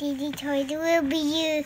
Diddy Toys will be you.